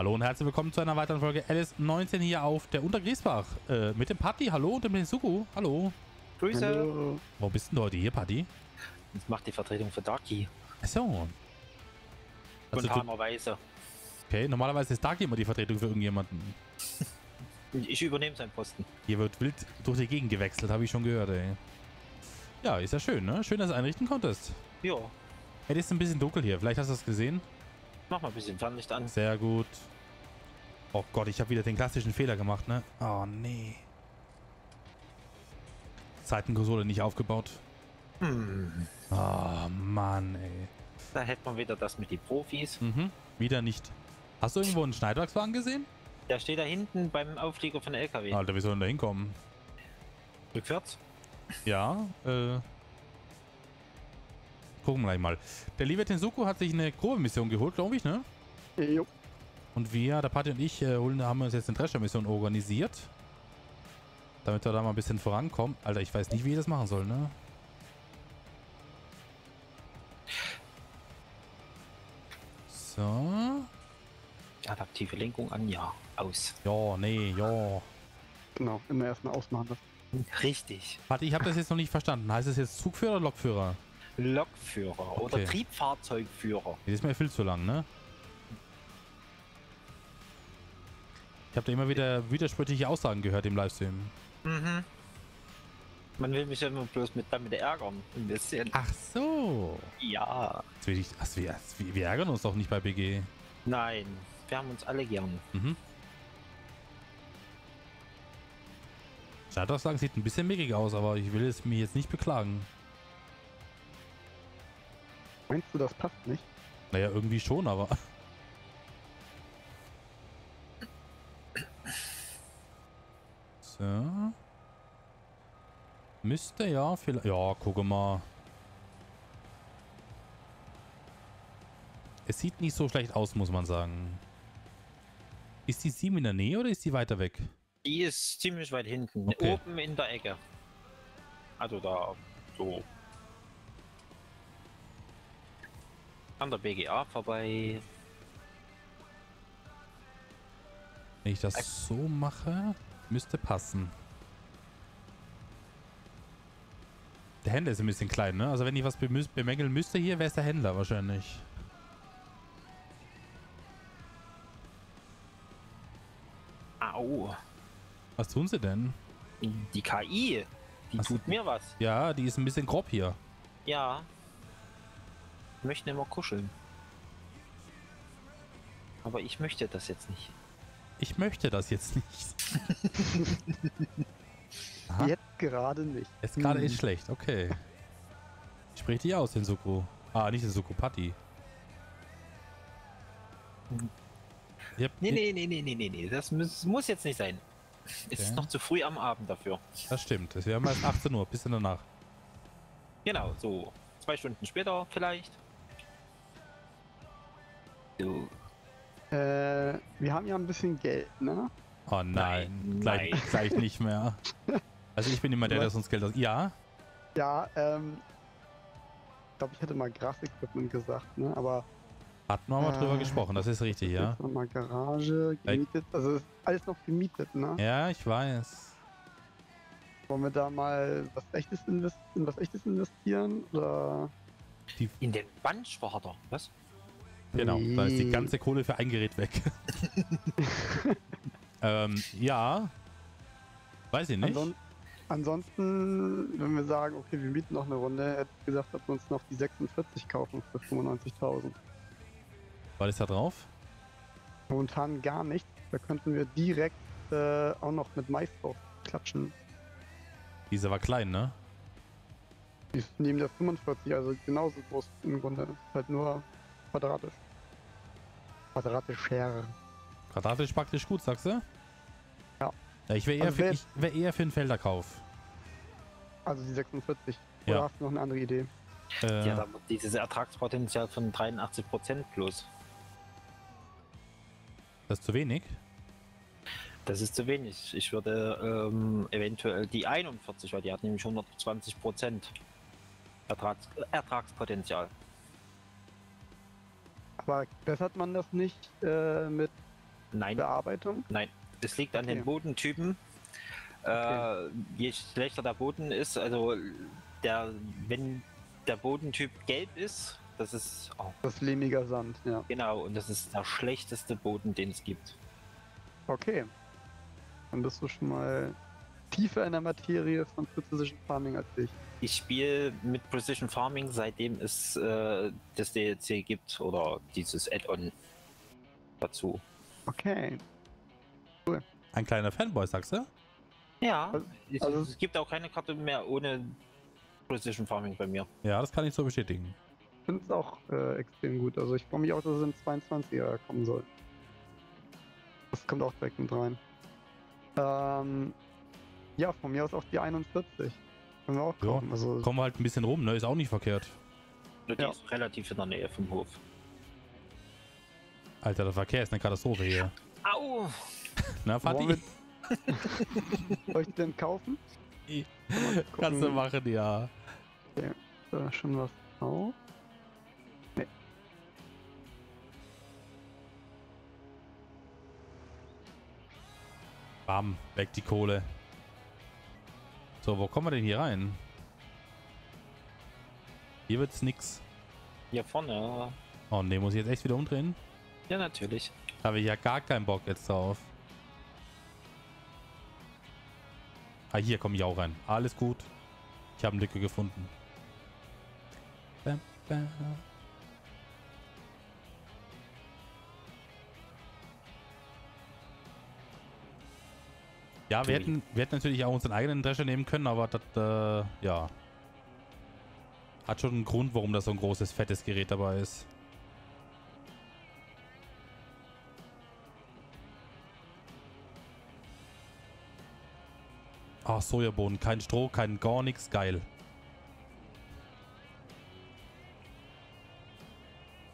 Hallo und herzlich willkommen zu einer weiteren Folge LS19 hier auf der Untergrießbach mit dem Patti. Hallo und dem Tenzuku. Hallo. Grüße. Hallo. Wo bist denn heute hier, Patti? Ich mache die Vertretung für Darky. Achso. Spontanerweise. Okay, normalerweise ist Darky immer die Vertretung für irgendjemanden. Ich übernehme seinen Posten. Hier wird wild durch die Gegend gewechselt, habe ich schon gehört, ey. Ja, ist ja schön, ne? Schön, dass du einrichten konntest. Ja. Hey, das ist ein bisschen dunkel hier. Vielleicht hast du das gesehen. Mach mal ein bisschen Fernlicht an. Sehr gut. Oh Gott, ich habe wieder den klassischen Fehler gemacht, ne? Oh, nee. Seitenkonsole nicht aufgebaut. Hm. Oh, Mann, ey. Da hätte man wieder das mit den Profis. Mhm. Wieder nicht. Hast du irgendwo einen Schneidwerkswagen gesehen? Der steht da hinten beim Auflieger von der LKW. Alter, wie soll denn da hinkommen? Rückwärts? Ja, gucken wir gleich mal. Der liebe Tenzuku hat sich eine grobe Mission geholt, glaube ich, ne? Jo. Und wir, der Patti und ich, haben uns jetzt eine Drescher-Mission organisiert. Damit wir da mal ein bisschen vorankommen. Alter, ich weiß nicht, wie ich das machen soll, ne? So. Adaptive Lenkung an, ja. Aus. Ja, nee, ja. Genau, immer erstmal ausmachen. Richtig. Warte, ich habe das jetzt noch nicht verstanden. Heißt es jetzt Zugführer oder Lokführer? Lokführer, okay. Oder Triebfahrzeugführer. Das ist mir viel zu lang, ne? Ich habe da immer wieder widersprüchliche Aussagen gehört im Livestream. Mhm. Man will mich ja immer bloß damit ärgern, ein bisschen. Ach so. Ja. Wir ärgern uns doch nicht bei BG. Nein, wir haben uns alle gern. Mhm. Schneidwerkswagen sieht ein bisschen mickrig aus, aber ich will es mir jetzt nicht beklagen. Meinst du, das passt nicht? Naja, irgendwie schon, aber... So. Müsste ja vielleicht... Ja, guck mal. Es sieht nicht so schlecht aus, muss man sagen. Ist die 7 in der Nähe oder ist die weiter weg? Die ist ziemlich weit hinten, okay. Oben in der Ecke. Also da, so. An der BGA vorbei. Wenn ich das so mache, müsste passen. Der Händler ist ein bisschen klein, ne? Also wenn ich was bemängeln müsste hier, wäre es der Händler wahrscheinlich. Au. Was tun sie denn? Die KI, die tut mir was. Ja, die ist ein bisschen grob hier. Ja. Möchten immer kuscheln. Aber ich möchte das jetzt nicht. Ich möchte das jetzt nicht. Jetzt gerade nicht. Jetzt gerade ist schlecht, okay. Ich sprich die aus, den Suku. Ah, nicht den Suku, Patti. Nee, das muss jetzt nicht sein. Okay. Es ist noch zu früh am Abend dafür. Das stimmt. Wir haben erst 18 Uhr, bisschen danach. Genau, so 2 Stunden später vielleicht. So. Wir haben ja ein bisschen Geld, ne? Oh nein. Gleich nicht mehr. Also ich bin immer der uns Geld aus... Ja? Ja, ich glaube, ich hätte mal Grasequipment gesagt, ne? Aber... Hatten wir mal drüber gesprochen, das ist richtig, ja. Mal Garage, gemietet, also ist alles noch gemietet, ne? Ja, ich weiß. Wollen wir da mal was Echtes investieren, oder? In den Bandschwader, was? Genau, da ist die ganze Kohle für ein Gerät weg. Ja, weiß ich nicht. Ansonsten, wenn wir sagen, okay, wir mieten noch eine Runde, hätte ich gesagt, dass wir uns noch die 46 kaufen für 95.000. Was ist da drauf? Momentan gar nichts. Da könnten wir direkt auch noch mit Mais drauf klatschen. Diese war klein, ne? Die ist neben der 45, also genauso groß im Grunde. Halt nur quadratisch. Quadratischer. Quadratisch praktisch gut, sagst du? Ja. Ja, ich wäre also eher für einen Felderkauf. Also die 46. Ja. Oder hast du noch eine andere Idee? Die hat aber dieses Ertragspotenzial von 83% plus. Das ist zu wenig? Das ist zu wenig. Ich würde eventuell die 41, weil die hat nämlich 120% Ertragspotenzial. Aber bessert man das nicht mit Nein. Bearbeitung? Nein. Es liegt an den Bodentypen. Okay. Je schlechter der Boden ist, also wenn der Bodentyp gelb ist, das ist das lehmiger Sand, ja. Genau, und das ist der schlechteste Boden, den es gibt. Okay. Dann bist du schon mal tiefer in der Materie von Precision Farming als ich. Ich spiele mit Precision Farming, seitdem es das DLC gibt oder dieses Add-on dazu. Okay. Cool. Ein kleiner Fanboy, sagst du? Ja, also es gibt auch keine Karte mehr ohne Precision Farming bei mir. Ja, das kann ich so bestätigen. Ich finde es auch extrem gut. Also ich freue mich auch, dass es im 22er kommen soll. Das kommt auch direkt mit rein. Ja, von mir aus auch die 41. Können wir auch kommen. Ja, also kommen wir halt ein bisschen rum, ne? Ist auch nicht verkehrt. Die ist relativ in der Nähe vom Hof. Alter, der Verkehr ist eine Katastrophe hier. Au! Na, Patti? Soll ich den kaufen? Kannst du machen, ja. Okay. Da schon was drauf? Nee. Bam, weg die Kohle. So, wo kommen wir denn hier rein? Hier wird's nix. Hier vorne. Oh ne, muss ich jetzt echt wieder umdrehen? Ja, natürlich. Habe ich ja gar keinen Bock jetzt drauf. Ah, hier komme ich auch rein. Alles gut. Ich habe eine Lücke gefunden. Bam, bam. Ja, wir hätten natürlich auch unseren eigenen Drescher nehmen können, aber das, ja. Hat schon einen Grund, warum das so ein großes, fettes Gerät dabei ist. Ach, Sojabohnen, kein Stroh, kein gar nichts, geil.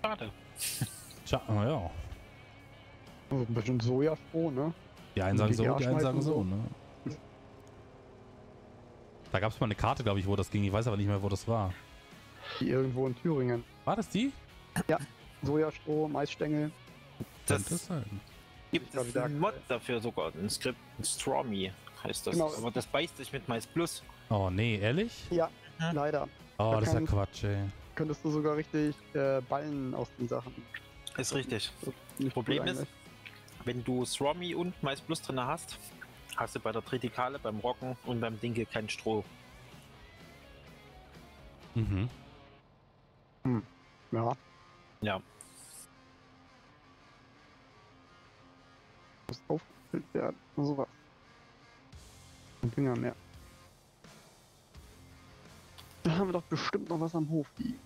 Schade. Tja, naja. Also ein bisschen Sojafroh, ne? Die einen sagen so, die einen sagen so, ne? Da gab es mal eine Karte, glaube ich, wo das ging. Ich weiß aber nicht mehr, wo das war. Die irgendwo in Thüringen. War das die? Ja, Sojastroh, Maisstängel. Das gibt es einen Mod dafür sogar, ein Skript, ein Strawmy heißt das. Genau. Aber das beißt sich mit Mais Plus. Oh nee, ehrlich? Ja, leider. Oh, das ist ja Quatsch, ey. Könntest du sogar richtig ballen aus den Sachen. Ist richtig. Das Problem ist, wenn du Sromi und Mais Plus drin hast, hast du bei der Tritikale, beim Rocken und beim Dinkel kein Stroh. Mhm. Hm. Ja. Ja. Muss aufgefüllt werden, sowas. Ein Dinger mehr. Da haben wir doch bestimmt noch was am Hof liegen.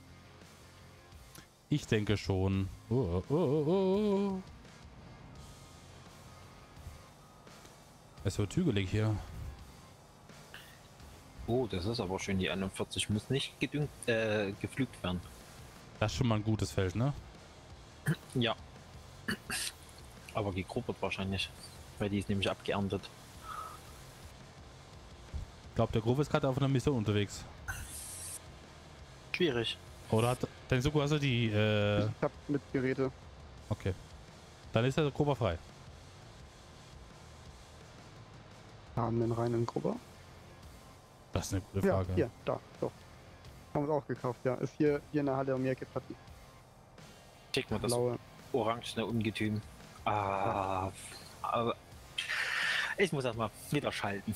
Ich denke schon. Oh, oh, oh. Es wird hügelig hier. Oh, das ist aber schön. Die 41 muss nicht gepflügt werden. Das ist schon mal ein gutes Feld, ne? Ja. Aber gegruppert wahrscheinlich. Weil die ist nämlich abgeerntet. Ich glaube, der Groove ist gerade auf einer Mission unterwegs. Schwierig. Oder hat Tenzuku, hast du die... Ich hab mit Geräte. Okay. Dann ist der Groove frei. Haben den reinen Grubber? Das ist eine gute Frage. Ja, hier, da, doch. Haben wir auch gekauft, ja. Ist hier in der Halle um die Ecke, Patti. Schick mal das orangene Ungetüm. Ah, aber ich muss erstmal wieder schalten.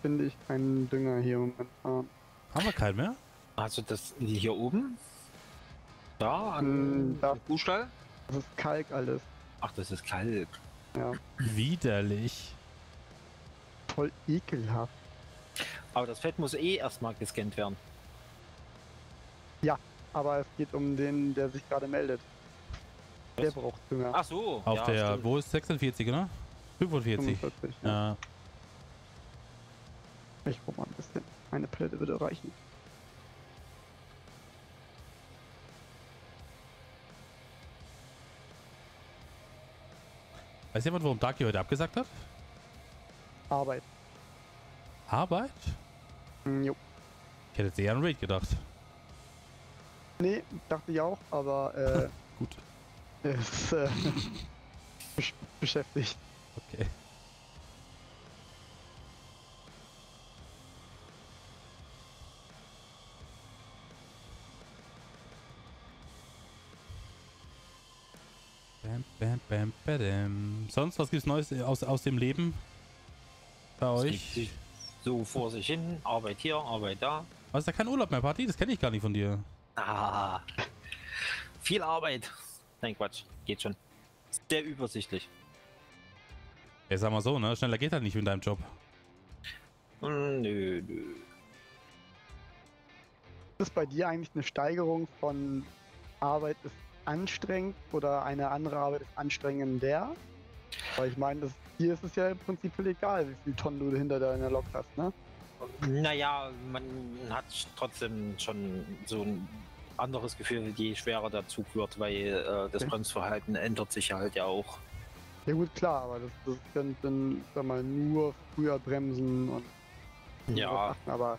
Finde ich keinen Dünger hier momentan. Haben wir keinen mehr? Also das hier oben? Da, an der Kuhstall? Das ist Kalk alles. Ach, das ist Kalk. Ja. Widerlich. Voll ekelhaft. Aber das Feld muss eh erstmal gescannt werden. Ja, aber es geht um den, der sich gerade meldet. Der braucht Dünger. Ach so. Auf der, stimmt. Wo ist 46, ne? 45. 45, ja. Ich brauche mal ein bisschen. Eine Palette würde reichen. Weiß jemand, warum Darky heute abgesagt hat? Arbeit. Arbeit? Jo. Ich hätte jetzt eher an Raid gedacht. Nee, dachte ich auch, aber gut. Ist beschäftigt. Okay. Bam, bam, bam, badam. Sonst, was gibt's Neues aus dem Leben bei euch? So vor sich hin, Arbeit hier, Arbeit da. Was, ist da kein Urlaub mehr, Patti? Das kenne ich gar nicht von dir. Ah, viel Arbeit. Nein, Quatsch, geht schon. Sehr übersichtlich. Ja, sag mal so, ne? Schneller geht halt nicht mit deinem Job. Nö, nö. Ist bei dir eigentlich eine Steigerung von Arbeit ist anstrengend oder eine andere Arbeit ist anstrengender? Weil ich meine, hier ist es ja im Prinzip egal, wie viel Tonnen du hinter deiner Lok hast, ne? Naja, man hat trotzdem schon so ein anderes Gefühl, je schwerer der Zug wird, weil das Bremsverhalten ändert sich halt ja auch. Ja gut, klar, aber das sind dann, sag mal, nur früher bremsen und ja, achten, aber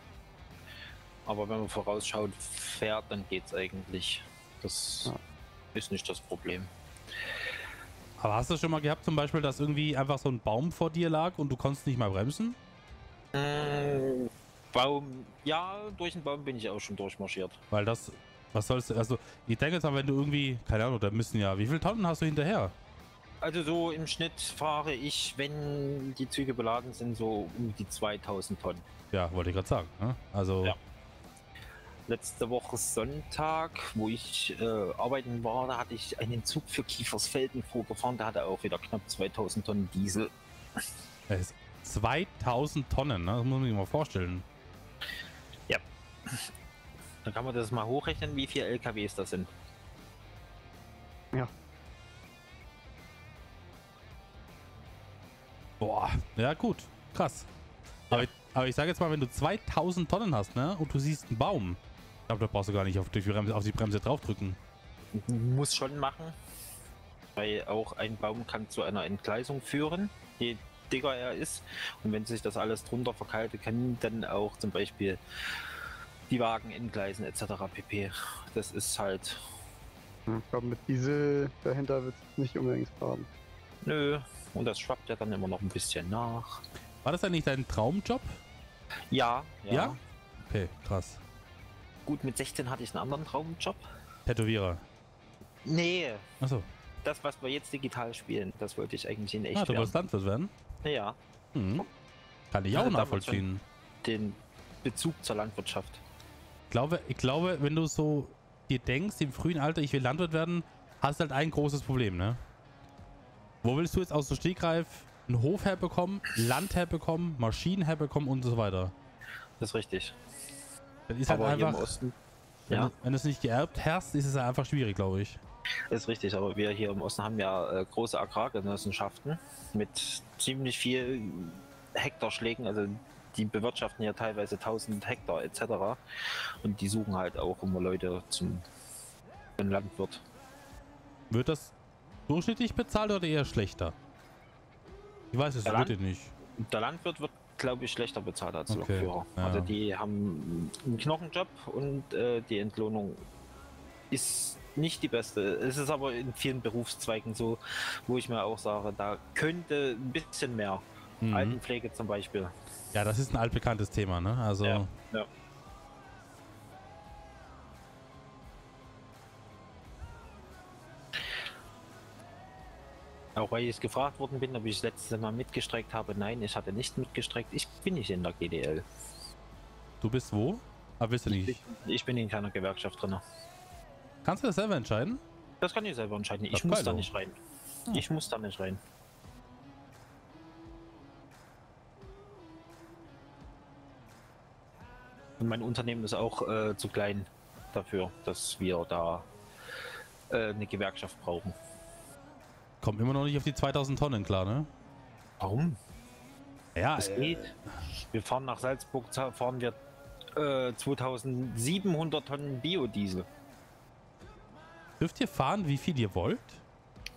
wenn man vorausschaut, fährt, dann geht's eigentlich. Das ist nicht das Problem. Aber hast du schon mal gehabt, zum Beispiel, dass irgendwie einfach so ein Baum vor dir lag und du konntest nicht mal bremsen? Baum, ja, durch den Baum bin ich auch schon durchmarschiert. Weil das, was sollst du, also ich denke jetzt mal, wenn du irgendwie, keine Ahnung, da müssen ja, wie viele Tonnen hast du hinterher? Also so im Schnitt fahre ich, wenn die Züge beladen sind, so um die 2000 Tonnen. Ja, wollte ich gerade sagen, ne? Also... Ja. Letzte Woche Sonntag, wo ich arbeiten war, da hatte ich einen Zug für Kiefersfelden vorgefahren, da hatte er auch wieder knapp 2000 Tonnen Diesel. 2000 Tonnen, ne? Das muss man sich mal vorstellen. Ja. Dann kann man das mal hochrechnen, wie viele LKWs das sind. Ja. Boah, ja gut, krass. Aber ich sage jetzt mal, wenn du 2000 Tonnen hast, ne? Und du siehst einen Baum. Ich glaube, da brauchst du gar nicht auf die Bremse draufdrücken. Muss schon machen. Weil auch ein Baum kann zu einer Entgleisung führen, je dicker er ist. Und wenn sich das alles drunter verkeilt, kann dann auch zum Beispiel die Wagen entgleisen etc. pp. Das ist halt... Ich glaube, mit Diesel dahinter wird es nicht unbedingt haben. Nö, und das schwappt ja dann immer noch ein bisschen nach. War das eigentlich dein Traumjob? Ja, ja. Ja? Okay, krass. Gut, mit 16 hatte ich einen anderen Traumjob. Tätowierer? Nee. Achso. Das, was wir jetzt digital spielen, das wollte ich eigentlich in echt werden. Ah, du wolltest Landwirt werden? Ja. Hm. Kann ich auch nachvollziehen. Den Bezug zur Landwirtschaft. Ich glaube, wenn du so dir denkst, im frühen Alter, ich will Landwirt werden, hast du halt ein großes Problem, ne? Wo willst du jetzt aus dem Stegreif einen Hof herbekommen, Land herbekommen, Maschinen herbekommen und so weiter? Das ist richtig. Das ist halt einfach, wenn du es nicht geerbt hast, ist es halt einfach schwierig, glaube ich. Das ist richtig, aber wir hier im Osten haben ja große Agrargenossenschaften mit ziemlich viel Hektarschlägen, also die bewirtschaften ja teilweise 1000 Hektar etc. Und die suchen halt auch immer Leute zum Landwirt. Wird das durchschnittlich bezahlt oder eher schlechter? Ich weiß es wirklich nicht. Der Landwirt wird, glaube ich, schlechter bezahlt als Lokführer. Ja. Also die haben einen Knochenjob und die Entlohnung ist nicht die beste. Es ist aber in vielen Berufszweigen so, wo ich mir auch sage, da könnte ein bisschen mehr. Mhm. Altenpflege zum Beispiel. Ja, das ist ein altbekanntes Thema, ne? Also. Ja, ja. Auch weil ich gefragt worden bin, ob ich das letzte Mal mitgestreckt habe. Nein, ich hatte nicht mitgestreckt. Ich bin nicht in der GDL. Du bist wo? Aber bist du nicht? Ich bin in keiner Gewerkschaft drin. Kannst du das selber entscheiden? Das kann ich selber entscheiden. Ich muss da nicht rein. Hm. Ich muss da nicht rein. Und mein Unternehmen ist auch zu klein dafür, dass wir da eine Gewerkschaft brauchen. Kommt immer noch nicht auf die 2000 Tonnen klar, ne? Warum? Ja, es geht. Wir fahren nach Salzburg, fahren wir 2700 Tonnen Biodiesel. Dürft ihr fahren, wie viel ihr wollt?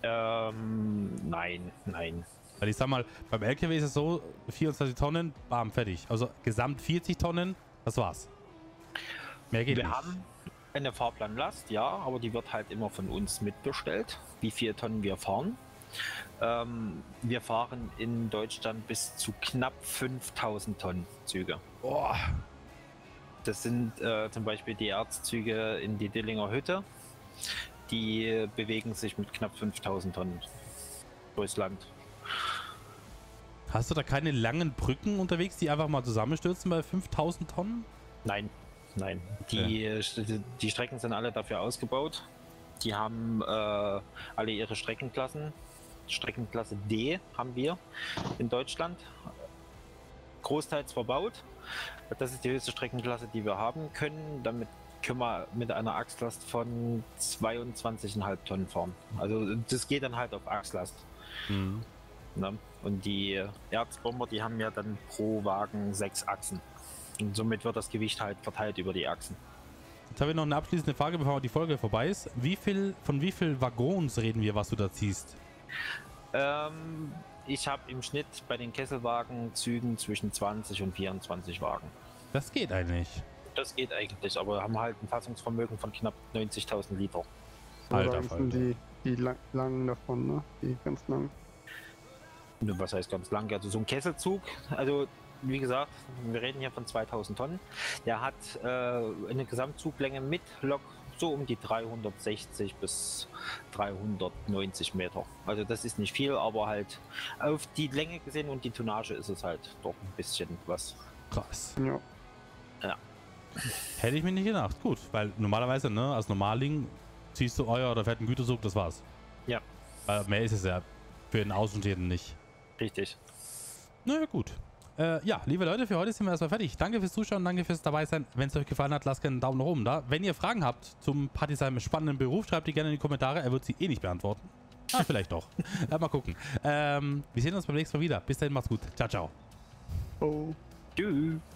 Nein, nein. Weil ich sag mal, beim LKW ist es so, 24 Tonnen, bam, fertig. Also gesamt 40 Tonnen, das war's. Mehr geht nicht. eine Fahrplanlast, ja, aber die wird halt immer von uns mitbestellt, wie viele Tonnen wir fahren. Wir fahren in Deutschland bis zu knapp 5000 Tonnen Züge. Oh. Das sind zum Beispiel die Erzzüge in die Dillinger Hütte. Die bewegen sich mit knapp 5000 Tonnen durchs Land. Hast du da keine langen Brücken unterwegs, die einfach mal zusammenstürzen bei 5000 Tonnen? Nein, nein. Okay. Die Strecken sind alle dafür ausgebaut. Die haben alle ihre Streckenklassen. Streckenklasse D haben wir in Deutschland. Großteils verbaut. Das ist die höchste Streckenklasse, die wir haben können. Damit können wir mit einer Achslast von 22,5 Tonnen fahren. Also das geht dann halt auf Achslast. Mhm. Ne? Und die Erzbomber, die haben ja dann pro Wagen 6 Achsen. Und somit wird das Gewicht halt verteilt über die Achsen. Jetzt habe ich noch eine abschließende Frage, bevor die Folge vorbei ist. Von wie viel Waggons reden wir, was du da ziehst? Ich habe im Schnitt bei den Kesselwagenzügen zwischen 20 und 24 Wagen. Das geht eigentlich. Das geht eigentlich, aber wir haben halt ein Fassungsvermögen von knapp 90.000 Liter. Alter, sind die langen davon, ne? Die ganz langen. Was heißt ganz lang? Also so ein Kesselzug, also wie gesagt, wir reden hier von 2000 Tonnen. Der hat eine Gesamtzuglänge mit Lok so um die 360 bis 390 Meter. Also das ist nicht viel, aber halt auf die Länge gesehen und die Tonnage ist es halt doch ein bisschen was. Krass. Ja. Ja. Hätte ich mir nicht gedacht. Gut, weil normalerweise, ne, als Normalling ziehst du Euer oder fährt ein Güterzug, das war's. Ja. Mehr ist es ja für den Außenstehenden nicht. Richtig. Naja, gut. Ja, liebe Leute, für heute sind wir erstmal fertig. Danke fürs Zuschauen, danke fürs Dabeisein. Wenn es euch gefallen hat, lasst gerne einen Daumen nach oben da. Wenn ihr Fragen habt zum Patti seinem spannenden Beruf, schreibt die gerne in die Kommentare. Er wird sie eh nicht beantworten. Ah, vielleicht doch. Mal gucken. Wir sehen uns beim nächsten Mal wieder. Bis dahin, macht's gut. Ciao, ciao. Oh. Tschüss.